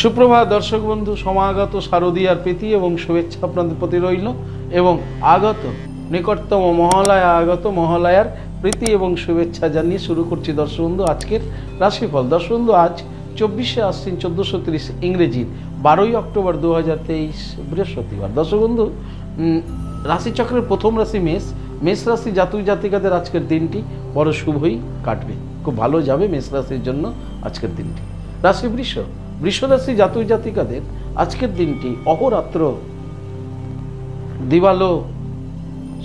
सुप्रभात दर्शक बंधु समागत शारदियार प्रीति और शुभेच्छा अपन प्रति रइल एवं आगत निकटतम महलया आगत महलयार प्रीति और शुभेच्छा जानिए शुरू करछि दर्शक बंधु आजकेर राशिफल। दर्शक बंधु आज 24 आश्विन 1430 इंग्रेजी 12 अक्टोबर 2023 बृहस्पतिवार। दर्शक बंधु राशिचक्रेर प्रथम राशि मेष। मेष राशि जातक जातिकादेर आजकेर दिनटी बड़ शुभई काटबे, खूब भालो जाबे मेष राशिर जन्य आजकेर दिनटी। राशि वृष। वृष राशि जातक जातिकादेर आजकेर दिनटी अहोरात्र दिवालो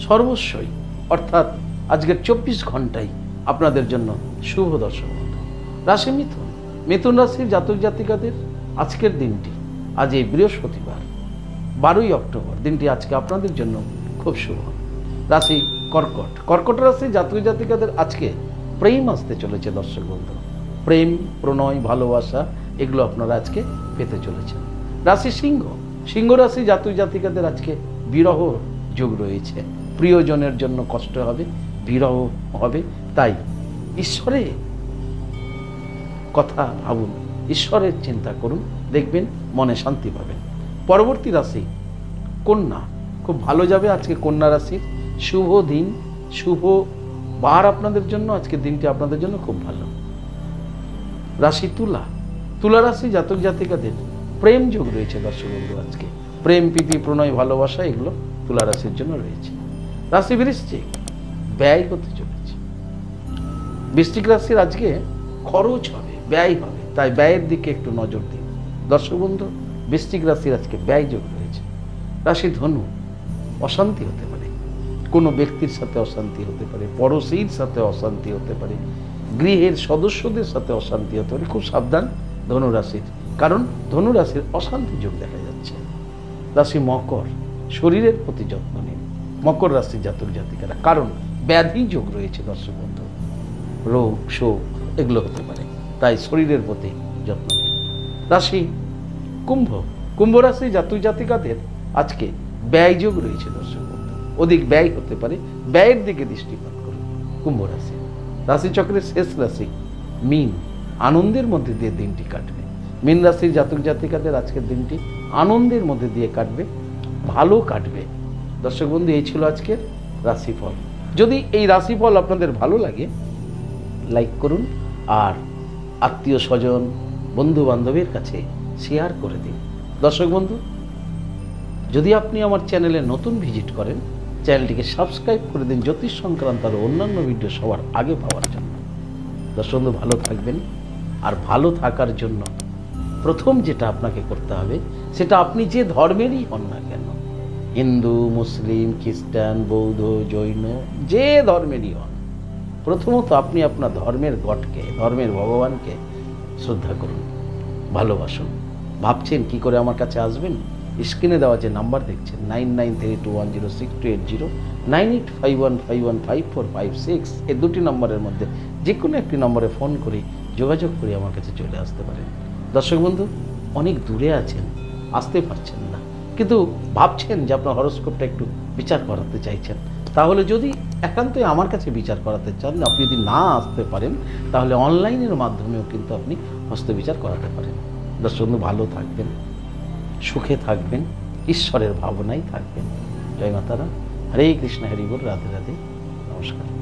सर्वस्वी अर्थात आजकेर 24 घंटाई आपनादेर जन्य शुभ। दर्शक राशि मिथुन। मिथुन राशिर जातक जातिकादेर आजकेर दिनटी आज ए बृहस्पतिवार 12 अक्टोबर दिनटी आजके आपनादेर जन्य खूब शुभ। राशि कर्कट। कर्कट राशि जातक जातिकादेर आजके प्रेम आसते चलेछे दर्शक बंधु, प्रेम प्रणय भालोबासा एगुलो आपनारा आज के पेते चलेछेन। राशि सिंह। सिंह राशि जातक जातिकादेर आज के बिरह जोग रयेछे, प्रियजनेर जन्य कष्ट हबे, बिरह हबे, ताई ईश्वरेर कथा भाबुन, ईश्वरेर चिंता करुन, देखबेन मने शांति पाबेन। परवर्ती राशि कन्या, खूब भालो जाबे आजके कन्या राशिर। शुभ दिन शुभ बार आपनादेर जन्य, आजके दिनटी आपनादेर जन्य खूब भालो। राशि तुला। तुला राशि जातक जातिकादेर प्रेम जोग रयेछे दर्शक बंधु आजके, प्रेम प्रीति प्रणय भालोबासा एगुलो तुला राशिर जन्य रयेछे। राशि वृश्चिक। व्यय होते चलेछे वृश्चिक राशिर आजके, खरच हबे, व्यय हबे, ताई व्ययेर दिके एकटु नजर दिन दर्शक बंधु। वृश्चिक राशिर आजके व्यय जोग रयेछे। राशि धनु। अशांति होते पारे, कोनो ब्यक्तिर साथे अशांति होते पारे, पड़ोशीर साथे अशांति होते पारे, गृहेर सदस्यदेर साथे अशांति होते पारे, खूब साबधान धनुराशिर, कारण धनुराशिर अशांति जोग देखा जाच्छे। राशि मकर। शरीरेर प्रति जत्न निन मकर राशिर जातक जातिकारा, कारण व्याधि जोग रयेछे दर्शक बंधु, रोग शोक एगुलो होते पारे, ताई शरीरेर प्रति जत्न निन। राशि कुम्भ। कुम्भ राशिर जातक जातिकादेर आजके व्यय जोग रयेछे दर्शक बंधु, अधिक व्यय होते पारे, व्ययेर दिके दृष्टिपात करुन कुम्भ राशि। राशिचक्रेर शेष राशि मीन। आनंदेर मध्य दिए दिनटी काटबे मीन राशिर जातक जातिकादेर आजकेर दिनटी आनंदेर मध्य दिए काटबे, भालो काटबे। दर्शक बंधु एई छिलो आजकेर राशिफल। जदि एई राशिफल आपनादेर भालो लागे लाइक करुन और आत्मीय स्वजन बंधु बान्धबेर काछे शेयर करे दिन। दर्शक बंधु जदि आपनि आमार चैनेले नतुन भिजिट करें चैनलটিকে সাবস্ক্রাইব করে দিন জ্যোতিষ সংক্রান্ত আর অন্যান্য ভিডিও সবার আগে পাওয়ার জন্য। দর্শক বন্ধু ভালো থাকবেন, আর ভালো থাকার জন্য প্রথম যেটা আপনাকে করতে হবে সেটা আপনি যে ধর্মেরই হন না কেন, হিন্দু মুসলিম খ্রিস্টান বৌদ্ধ জৈন যে ধর্মেরই হন, প্রথমত আপনি আপনার ধর্মের গডকে ধর্মের ভগবানকে শ্রদ্ধা করুন, ভালোবাসুন। ভাবছেন কি করে আমার কাছে আসবেন? स्क्रिने देवा जो नम्बर देखें 9932106280 9851515456 ए दुटी नम्बर मध्य जेको एक नम्बर फोन करी जोगाजोग करी आमार काछे चले आसते पारेन। दर्शक बंधु अनेक दूरे आछेन आसते पारछेन ना, किन्तु भाबछेन जे आपनार हरोस्कोपटा एकटु विचार कराते चाइछेन, ताहले जदि एकान्तई आमार काछे विचार कराते चान आपनि जदि ना आसते पारेन ताहले अनलाइनेर माध्यमेओ किन्तु आपनि हस्त विचार कराते पारेन। दर्शक बंधु भालो थाकबेन, सुखे थाकबेन, ईश्वरेर भावनाय थाकबेन। जय मातारा। हरे कृष्ण हरि बोल। राधे राधे। नमस्कार।